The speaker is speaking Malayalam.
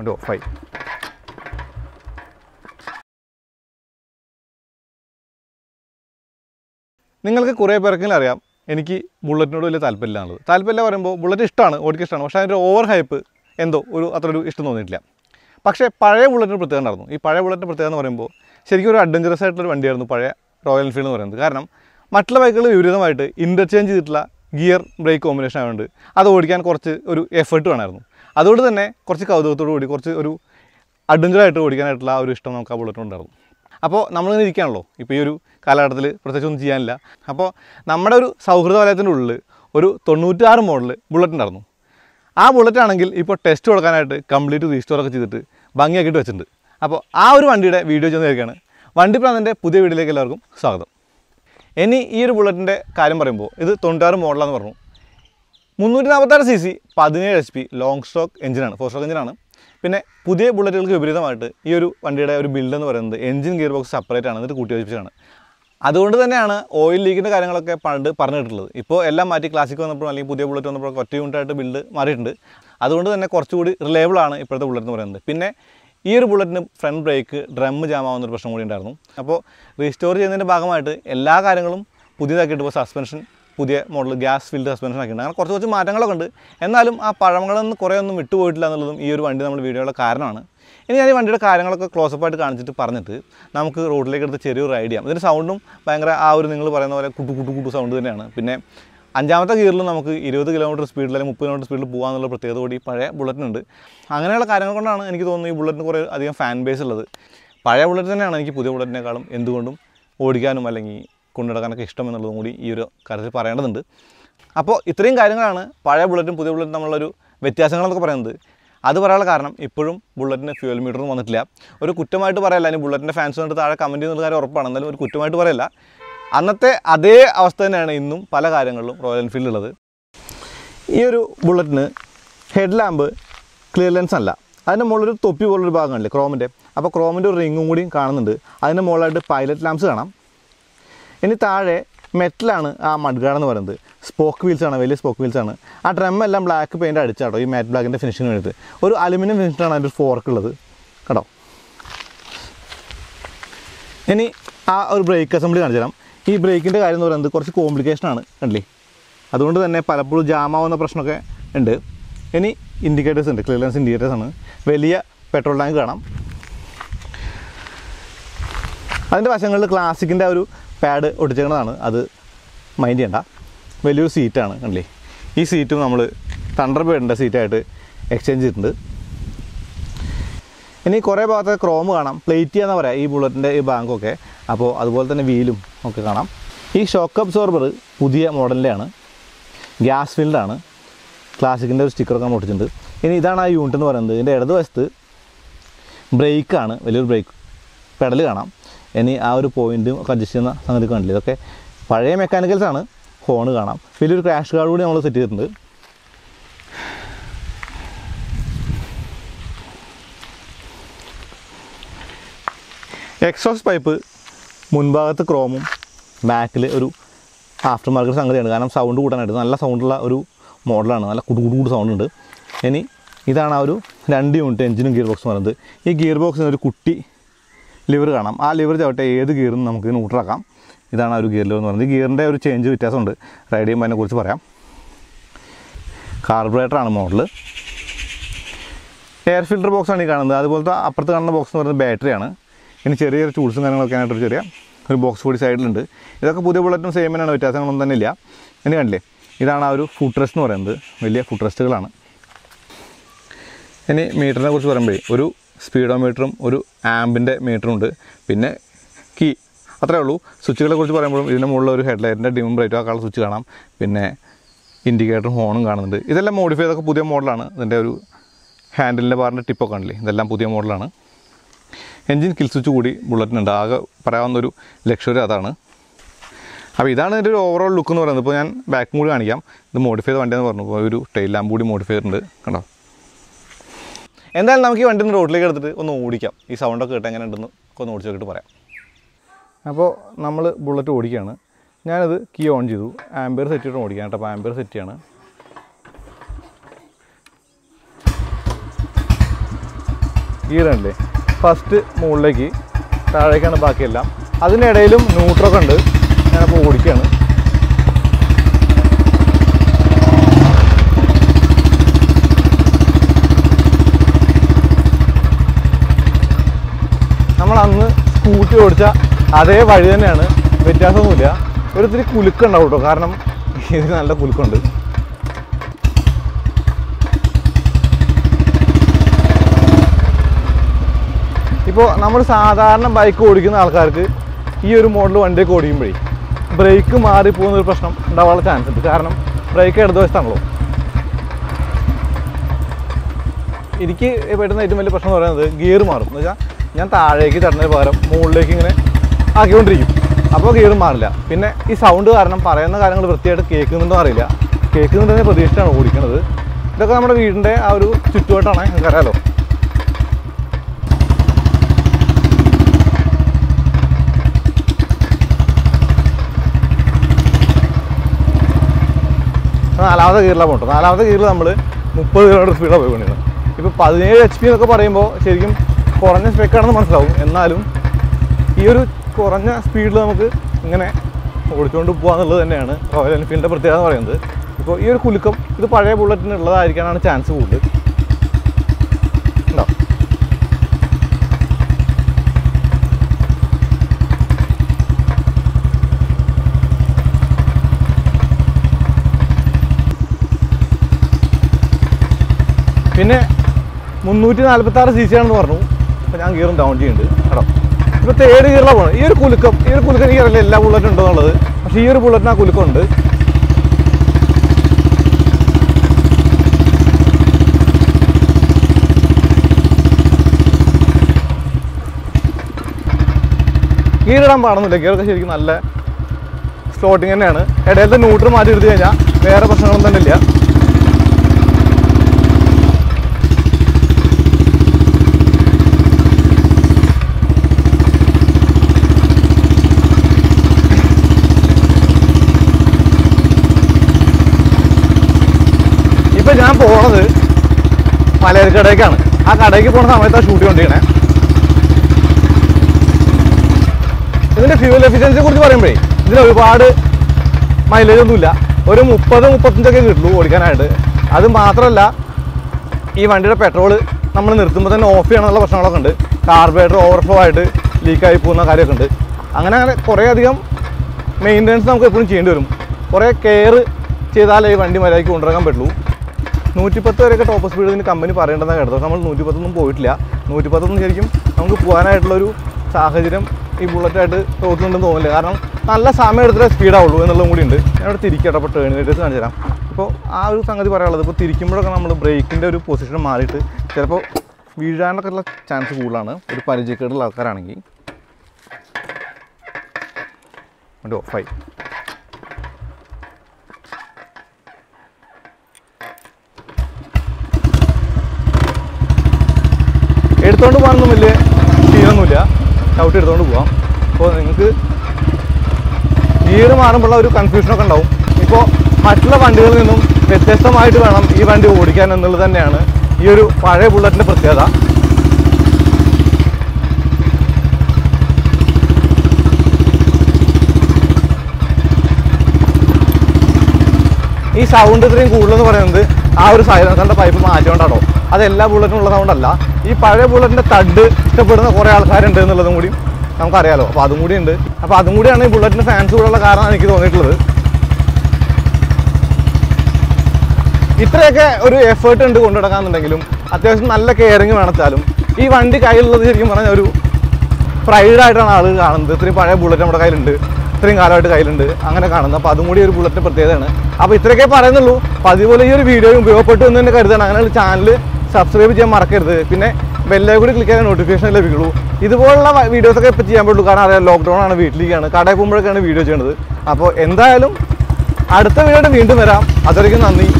into a fight. നിങ്ങൾക്ക് കുറേ പേർക്കെങ്കിലും അറിയാം എനിക്ക് ബുള്ളറ്റിനോട് വലിയ താല്പര്യമില്ലാന്ന്. താല്പര്യമില്ല പറയുമ്പോൾ ബുള്ളറ്റ് ഇഷ്ടമാണ്, ഓടിക്കിഷ്ടമാണ്, പക്ഷേ അതിൻ്റെ ഓവർ ഹൈപ്പ് എന്തോ ഒരു അത്രയൊരു ഇഷ്ടം തോന്നിയിട്ടില്ല. പക്ഷേ പഴയ ബുള്ളറ്റിന് പ്രത്യേകത ഉണ്ടായിരുന്നു. ഈ പഴയ ബുള്ളറ്റിൻ്റെ പ്രത്യേകത എന്ന് പറയുമ്പോൾ ശരിക്കും ഒരു അഡ്വഞ്ചറസ് ആയിട്ടുള്ളൊരു വണ്ടിയായിരുന്നു പഴയ റോയൽ എൻഫീൽഡ് എന്ന് പറയുന്നത്. കാരണം മറ്റുള്ള ബൈക്കുകൾ വിപരീതമായിട്ട് ഇൻ്റർചേഞ്ച് ചെയ്തിട്ടുള്ള ഗിയർ ബ്രേക്ക് കോമ്പിനേഷൻ ആയതുകൊണ്ട് അത് ഓടിക്കാൻ കുറച്ച് ഒരു എഫേർട്ട് വേണമായിരുന്നു. അതുകൊണ്ട് തന്നെ കുറച്ച് കൗതുകത്തോടു കൂടി കുറച്ച് ഒരു അഡ്വഞ്ചറായിട്ട് ഓടിക്കാനായിട്ടുള്ള ആ ഒരു ഇഷ്ടം നമുക്ക് ആ ബുള്ളറ്റിനുണ്ടായിരുന്നു. അപ്പോൾ നമ്മളിങ്ങനെ ഇരിക്കുകയാണല്ലോ ഇപ്പോൾ ഈ ഒരു കാലഘട്ടത്തിൽ, പ്രത്യേകിച്ചൊന്നും ചെയ്യാനില്ല. അപ്പോൾ നമ്മുടെ ഒരു സൗഹൃദ വലയത്തിൻ്റെ ഉള്ളിൽ ഒരു 96 മോഡൽ ബുള്ളറ്റ് ഉണ്ടായിരുന്നു. ആ ബുള്ളറ്റ് ആണെങ്കിൽ ഇപ്പോൾ ടെസ്റ്റ് കൊടുക്കാനായിട്ട് കംപ്ലീറ്റ് റീസ്റ്റോറൊക്കെ ചെയ്തിട്ട് ഭംഗിയാക്കിയിട്ട് വെച്ചിട്ടുണ്ട്. അപ്പോൾ ആ ഒരു വണ്ടിയുടെ വീഡിയോ ചെയ്യുന്നതായിരിക്കുകയാണ്. വണ്ടിപ്രാന്തൻ്റെ പുതിയ വീഡിയോയിലേക്ക് എല്ലാവർക്കും സ്വാഗതം. ഇനി ഈ ഒരു ബുള്ളറ്റിൻ്റെ കാര്യം പറയുമ്പോൾ ഇത് 96 മോഡലാണെന്ന് പറഞ്ഞു. 346 cc 17 HP ലോങ് സ്ട്രോക്ക് എഞ്ചിനാണ്, 4 സ്ട്രോക്ക് എഞ്ചിനാണ്. പിന്നെ പുതിയ ബുള്ളറ്റുകൾക്ക് വിപരീതമായിട്ട് ഈ ഒരു വണ്ടിയുടെ ഒരു ബിൽഡ് എന്ന് പറയുന്നത് എഞ്ചിൻ ഗിയർ ബോക്സ് സെപ്പറേറ്റ് ആണ്, എന്നിട്ട് കൂട്ടി വെച്ചിട്ടാണ്. അതുകൊണ്ട് തന്നെയാണ് ഓയിൽ ലീക്കിൻ്റെ കാര്യങ്ങളൊക്കെ പണ്ട് പറഞ്ഞിട്ടുള്ളത്. ഇപ്പോൾ എല്ലാം മാറ്റി ക്ലാസിക് വന്നപ്പോൾ അല്ലെങ്കിൽ പുതിയ ബുള്ളറ്റ് വന്നപ്പോൾ ഒറ്റ യൂണിറ്റായിട്ട് ബിൽഡ് മാറിയിട്ടുണ്ട്. അതുകൊണ്ട് തന്നെ കുറച്ചുകൂടി റിലയബിളാണ് ഇപ്പോഴത്തെ ബുള്ളറ്റ് എന്ന് പറയുന്നത്. പിന്നെ ഈ ഒരു ബുള്ളറ്റിന് ഫ്രണ്ട് ബ്രേക്ക് ഡ്രം ജാമാവുന്നൊരു പ്രശ്നം കൂടി ഉണ്ടായിരുന്നു. അപ്പോൾ റീസ്റ്റോർ ചെയ്യുന്നതിൻ്റെ ഭാഗമായിട്ട് എല്ലാ കാര്യങ്ങളും പുതിയതാക്കിയിട്ട് ഇപ്പോൾ സസ്പെൻഷൻ പുതിയ മോഡൽ ഗ്യാസ് ഫിൽഡ് സസ്പെൻഷൻ ആക്കിയിട്ടുണ്ട്. അങ്ങനെ കുറച്ച് കുറച്ച് മാറ്റങ്ങളൊക്കെ ഉണ്ട്. എന്നാലും ആ പഴമകളൊന്നും കുറേയൊന്നും വിട്ടുപോയിട്ടില്ല എന്നുള്ളതും ഈ ഒരു വണ്ടി നമ്മൾ വീഡിയോയുടെ കാരണമാണ്. ഇനി ഞാൻ ഈ വണ്ടിയുടെ കാര്യങ്ങളൊക്കെ ക്ലോസപ്പായിട്ട് കാണിച്ചിട്ട് പറഞ്ഞിട്ട് നമുക്ക് റോഡിലേക്ക് എടുത്ത് ചെറിയൊരു റൈഡ് ചെയ്യാം. ഇതിൻ്റെ സൗണ്ടും ഭയങ്കര ആ ഒരു നിങ്ങൾ പറയുന്ന പോലെ കുട്ടു കുട്ടു കുട്ടു സൗണ്ട് തന്നെയാണ്. പിന്നെ 5ാമത്തെ ഗിയറിലും നമുക്ക് 20 കിലോമീറ്റർ സ്പീഡിൽ അല്ലെങ്കിൽ 30 കിലോമീറ്റർ സ്പീഡിൽ പോകാമെന്നുള്ള പ്രത്യേകത കൂടി പഴയ ബുള്ളറ്റിനുണ്ട്. അങ്ങനെയുള്ള കാര്യങ്ങൾ കൊണ്ടാണ് എനിക്ക് തോന്നുന്നത് ഈ ബുള്ളറ്റിന് കുറേ അധികം ഫാൻ ബേസ് ഉള്ളത്. പഴയ ബുള്ളറ്റ് തന്നെയാണ് എനിക്ക് പുതിയ ബുള്ളറ്റിനേക്കാളും എന്തുകൊണ്ടും ഓടിക്കാനും അല്ലെങ്കിൽ കൊണ്ടുനടക്കാനൊക്കെ ഇഷ്ടം എന്നുള്ളതും കൂടി ഈ ഒരു കാര്യത്തിൽ പറയേണ്ടതുണ്ട്. അപ്പോൾ ഇത്രയും കാര്യങ്ങളാണ് പഴയ ബുള്ളറ്റും പുതിയ ബുള്ളറ്റും തമ്മിലുള്ളൊരു വ്യത്യാസങ്ങളെന്നൊക്കെ പറയുന്നത്. അത് പറയാനുള്ള കാരണം ഇപ്പോഴും ബുള്ളറ്റിന് ഫ്യൂൽ മീറ്ററൊന്നും വന്നിട്ടില്ല. ഒരു കുറ്റമായിട്ട് പറയല്ല, ഇനി ബുള്ളറ്റിൻ്റെ ഫാൻസ് കണ്ടിട്ട് താഴെ കമൻറ്റ് ചെയ്യുന്ന കാര്യം ഉറപ്പാണ്. എന്നാലും ഒരു കുറ്റമായിട്ട് പറയല്ല, അന്നത്തെ അതേ അവസ്ഥ തന്നെയാണ് ഇന്നും പല കാര്യങ്ങളിലും റോയൽ എൻഫീൽഡ് ഉള്ളത്. ഈ ഒരു ബുള്ളറ്റിന് ഹെഡ് ലാമ്പ് ക്ലിയർ ലെൻസ് അല്ല, അതിൻ്റെ മുകളിലൊരു തൊപ്പി പോലൊരു ഭാഗം കാണില്ലേ ക്രോമിൻ്റെ. അപ്പോൾ ക്രോമിൻ്റെ ഒരു റിങ്ങും കൂടിയും കാണുന്നുണ്ട്. അതിൻ്റെ മുകളിലായിട്ട് പൈലറ്റ് ലാമ്പ്സ് കാണാം. ഇനി താഴെ മെറ്റലാണ് ആ മഡ്ഗാർഡ് എന്ന് പറയുന്നത്. സ്പോക്ക് വീൽസാണ്, വലിയ സ്പോക്ക് വീൽസാണ്. ആ ഡ്രമ്മെല്ലാം ബ്ലാക്ക് പെയിൻ്റ് അടിച്ചാട്ടോ ഈ മാറ്റ് ബ്ലാക്കിൻ്റെ ഫിനിഷിന് വേണ്ടിയിട്ട്. ഒരു അലുമിനിയം ഫിനിഷിനാണ് അതിൻ്റെ ഫോർക്ക് ഉള്ളത് കേട്ടോ. ഇനി ആ ഒരു ബ്രേക്ക് അസംബ്ലി കാണിച്ചു തരാം. ഈ ബ്രേക്കിൻ്റെ കാര്യം എന്ന് പറയുന്നത് കുറച്ച് കോംപ്ലിക്കേഷനാണ് കണ്ടില്ലേ, അതുകൊണ്ട് തന്നെ പലപ്പോഴും ജാമാവുന്ന പ്രശ്നമൊക്കെ ഉണ്ട്. ഇനി ഇൻഡിക്കേറ്റേഴ്സ് ഉണ്ട്, ക്ലിയറൻസ് ഇൻഡിക്കേറ്റേഴ്സ് ആണ്. വലിയ പെട്രോൾ ടാങ്ക് കാണാം. അതിൻ്റെ വശങ്ങളിൽ ക്ലാസിക്കിൻ്റെ ആ ഒരു പാഡ് ഒട്ടിച്ചേക്കുന്നതാണ്, അത് മൈൻഡ് ചെയ്യണ്ട. വലിയൊരു സീറ്റാണ് കണ്ടില്ലേ, ഈ സീറ്റും നമ്മൾ തണ്ടർ ബേഡിൻ്റെ സീറ്റായിട്ട് എക്സ്ചേഞ്ച് ചെയ്തിട്ടുണ്ട്. ഇനി കുറേ ഭാഗത്ത് ക്രോം കാണാം, പ്ലേറ്റ് ചെയ്യാന്ന് പറയാം ഈ ബുള്ളറ്റിൻ്റെ ഈ ബാങ്കൊക്കെ. അപ്പോൾ അതുപോലെ തന്നെ വീലും ഒക്കെ കാണാം. ഈ ഷോക്ക് അബ്സോർബർ പുതിയ മോഡലിൻ്റെയാണ്, ഗ്യാസ് ഫിൽഡാണ്. ക്ലാസിക്കിൻ്റെ ഒരു സ്റ്റിക്കറൊക്കെ നമ്മൾ ഒട്ടിച്ചിട്ടുണ്ട്. ഇനി ഇതാണ് ആ യൂണിറ്റ് എന്ന് പറയുന്നത്. ഇതിൻ്റെ ഇടതുവശത്ത് ബ്രേക്കാണ്, വലിയൊരു ബ്രേക്ക് പെഡൽ കാണാം. ഇനി ആ ഒരു പോയിൻറ്റും ഒക്കെ അഡ്ജസ്റ്റ് ചെയ്യുന്ന സംഗതി കാണില്ല, ഇതൊക്കെ പഴയ മെക്കാനിക്കൽസാണ്. ഹോണ് കാണാം. വലിയൊരു ക്രാഷ് ഗാർഡ് കൂടി നമ്മൾ സെറ്റ് ചെയ്തിട്ടുണ്ട്. എക്സോസ്റ്റ് പൈപ്പ് മുൻഭാഗത്ത് ക്രോമും ബാക്കിൽ ഒരു ആഫ്റ്റർ മാർക്കറ്റ് സംഗതിയാണ്. കാരണം സൗണ്ട് കൂട്ടാനായിട്ട് നല്ല സൗണ്ടുള്ള ഒരു മോഡലാണ്, നല്ല കുടുകൂട് സൗണ്ട് ഉണ്ട്. ഇനി ഇതാണ് ആ ഒരു 2 യൂണിറ്റ് എഞ്ചിനും ഗിയർ ബോക്സും പറയുന്നത്. ഈ ഗിയർ ബോക്സിന് ഒരു കുട്ടി ലിവർ കാണാം. ആ ലിവർ ചവിട്ടെ ഏത് ഗിയറും നമുക്ക് ന്യൂട്രാക്കാം. ഇതാണ് ആ ഒരു ഗിയർ ലിവർ എന്ന് പറയുന്നത്. ഗിയറിൻ്റെ ഒരു ചേഞ്ച് വ്യത്യാസമുണ്ട്, റൈഡ് ചെയ്യുമ്പോൾ അതിനെക്കുറിച്ച് പറയാം. കാർബറേറ്ററാണ് മോഡൽ. എയർ ഫിൽറ്റർ ബോക്സാണ് ഈ കാണുന്നത്. അതുപോലത്തെ അപ്പുറത്ത് കാണുന്ന ബോക്സ് എന്ന് പറയുന്നത് ബാറ്ററിയാണ്. ഇനി ചെറിയൊരു ടൂൾസും കാര്യങ്ങളൊക്കെ ആയിട്ടൊരു ചെറിയ ഒരു ബോക്സ് കൂടി സൈഡിലുണ്ട്. ഇതൊക്കെ പുതിയ ബുള്ളറ്റും സെയിം തന്നെയാണ്, വ്യത്യാസങ്ങളൊന്നും തന്നെ ഇല്ല. എന്നെ കണ്ടില്ലേ, ഇതാണ് ആ ഒരു ഫുഡ് റെസ്റ്റ് എന്ന് പറയുന്നത്. വലിയ ഫുഡ് റെസ്റ്റുകളാണ്. ഇനി മീറ്ററിനെ കുറിച്ച് പറയുമ്പോഴേ ഒരു സ്പീഡോമീറ്ററും ഒരു ആമ്പിൻ്റെ മീറ്ററും ഉണ്ട്. പിന്നെ കീ, അത്രേ ഉള്ളൂ. സ്വിച്ചുകളെ കുറിച്ച് പറയുമ്പോഴും ഇതിൻ്റെ മുകളിൽ ഒരു ഹെഡ്ലൈറ്റിൻ്റെ ഡിം ബ്രൈറ്റും ആ കളർ സ്വിച്ച് കാണാം. പിന്നെ ഇൻഡിക്കേറ്ററും ഹോണും കാണുന്നുണ്ട്. ഇതെല്ലാം മോഡിഫൈ ചെയ്തൊക്കെ പുതിയ മോഡലാണ്. ഇതിൻ്റെ ഒരു ഹാൻഡിലിൻ്റെ ബാറിൻ്റെ ടിപ്പൊക്കെ ആണല്ലേ, ഇതെല്ലാം പുതിയ മോഡലാണ്. എൻജിൻ കിൽ സ്വിച്ച് കൂടി ബുള്ളറ്റിനുണ്ട്. ആകെ പറയാവുന്നൊരു ലക്ഷറി അതാണ്. അപ്പോൾ ഇതാണ് ഇതിൻ്റെ ഒരു ഓവറോൾ ലുക്ക് എന്ന് പറയുന്നത്. ഇപ്പോൾ ഞാൻ ബാക്കും കൂടി കാണിക്കാം. ഇത് മോഡിഫൈ ചെയ്ത വണ്ടിയെന്ന് പറഞ്ഞു. ഒരു ടെയിൽ ലാമ്പ് കൂടി മോഡിഫൈ ചെയ്തിട്ടുണ്ട് കണ്ടോ. എന്തായാലും നമുക്ക് ഈ വണ്ടി ഒന്ന് റോഡിലേക്ക് എടുത്തിട്ട് ഒന്ന് ഓടിക്കാം. ഈ സൗണ്ടൊക്കെ കേട്ട് എങ്ങനെ ഉണ്ടെന്ന് ഒന്ന് ഓടിച്ച് നോക്കിയിട്ട് പറയാം. അപ്പോൾ നമ്മൾ ബുള്ളറ്റ് ഓടിക്കുകയാണ്. ഞാനത് കീ ഓൺ ചെയ്തു, ആംബിയർ സെറ്റ് ചെയ്തിട്ട് ഓടിക്കാം കേട്ടോ. അപ്പോൾ ആംബിയർ സെറ്റ് ചെയ്യാണ്. This first mold like this. That's why we have to do I will tell you about the mold. I will tell you about the mold. I will sound. I will tell you about the cake. I will tell you about the cake. I will tell you about the cake. I will tell you Corona speed करना मन लाऊं इन्ना आलू ये एक कोरन्या speed लो हमके इंगने उड़चोंडू बुआने लो देने आने और इन्हें field पर त्याग वाले इंदर तो ये एक खुली कप ये तो पार्टी बोला तीन लगा आय क्या ना chance बोले ना फिर 346 सीसी आने वाला I am going down here. But the air is low. Air cool cup, air cool can air level at $1. Here, bullet not cool condes. Here I am part of the girl, the shaking Allah floating an anna. At the neutral material, where a person on the Nilia. I am going to shoot my leg. This is fuel efficiency. I am going to shoot my leg. 110 ഒക്കെ ടോപ്പ് സ്പീഡ് ഇതിന് കമ്പനി പറയേണ്ടതാണ് കേട്ടോ. നമ്മൾ 110 ഒന്നും പോയിട്ടില്ല. 110 ഒന്നും ശരിക്കും നമുക്ക് പോകാനായിട്ടുള്ള ഒരു സാഹചര്യം ഈ ബുള്ളറ്റ് ആയിട്ട് തോന്നുന്നുണ്ടെന്ന് തോന്നുന്നില്ല. കാരണം നല്ല സമയം എടുത്ത സ്പീഡ് ആവുള്ളൂ എന്നുള്ളതും കൂടി ഉണ്ട്. ഞാൻ അവിടെ തിരിക്കട്ടെ അപ്പോൾ ടേൺ റേറ്റ്സ് കാണിച്ചു തരാം. അപ്പോൾ ആ ഒരു സംഗതി പറയാനുള്ളത് ഇപ്പോൾ തിരിക്കുമ്പോഴൊക്കെ നമ്മൾ ബ്രേക്കിന്റെ ഒരു പൊസിഷൻ മാറിയിട്ട് ചിലപ്പോൾ വീഴാനൊക്കെയുള്ള ചാൻസ് കൂടുതലാണ്. ഒരു പരിചയക്കേടുള്ള ആൾക്കാരാണെങ്കിൽ ഓൺ ഓഫ് ആയി I don't know what to do. I don't know what to do. That's all bullet sound. This bullet is third step. We have to do that. We have to do bullet fans. Subscribe to our channel. Click on the notification bell. This is the video that we have lockdown and video. So, if you like this video,